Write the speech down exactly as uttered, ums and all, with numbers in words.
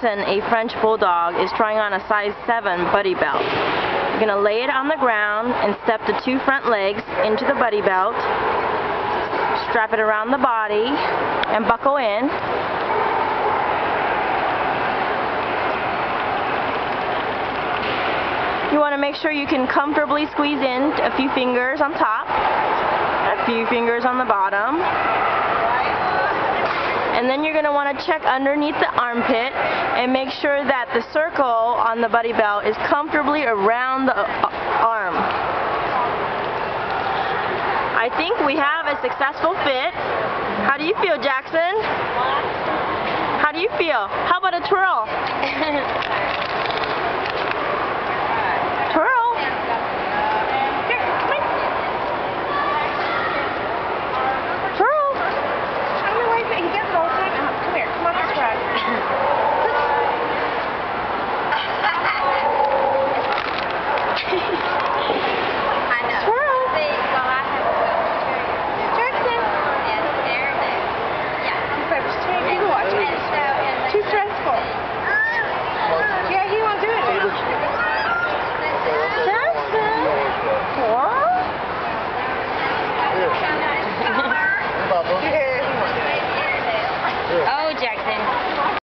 Dachshund, a French bulldog, is trying on a size seven Buddy Belt. You're going to lay it on the ground and step the two front legs into the Buddy Belt, strap it around the body, and buckle in. You want to make sure you can comfortably squeeze in a few fingers on top, a few fingers on the bottom. And then you're going to want to check underneath the armpit and make sure that the circle on the Buddy Belt is comfortably around the arm. I think we have a successful fit. How do you feel, Jackson? How do you feel? How about a twirl?